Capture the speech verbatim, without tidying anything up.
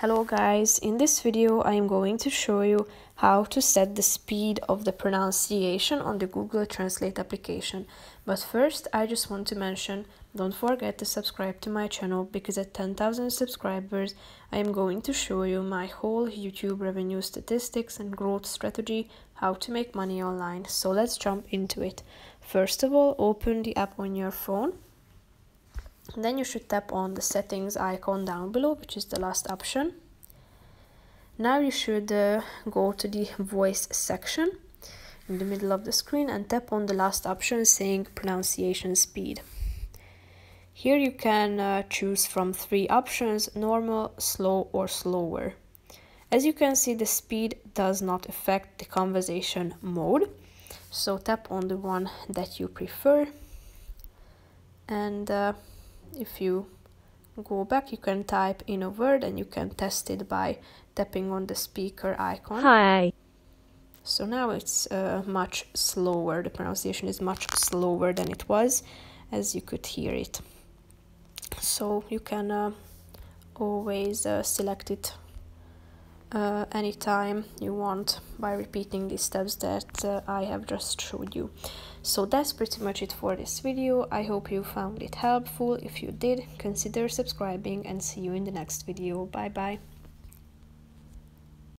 Hello guys, in this video I am going to show you how to set the speed of the pronunciation on the Google Translate application. But first I just want to mention, don't forget to subscribe to my channel because at ten thousand subscribers I am going to show you my whole YouTube revenue statistics and growth strategy, how to make money online. So let's jump into it. First of all, open the app on your phone. Then you should tap on the settings icon down below, which is the last option. Now you should uh, go to the voice section in the middle of the screen and tap on the last option saying pronunciation speed. Here you can uh, choose from three options: normal, slow or slower. As you can see, the speed does not affect the conversation mode, so tap on the one that you prefer. And uh, if you go back, you can type in a word and you can test it by tapping on the speaker icon. Hi. So now it's uh, much slower. The pronunciation is much slower than it was, as you could hear it. So you can uh, always uh, select it uh, anytime you want by repeating these steps that uh, I have just showed you. So that's pretty much it for this video. I hope you found it helpful. If you did, consider subscribing and see you in the next video. Bye bye.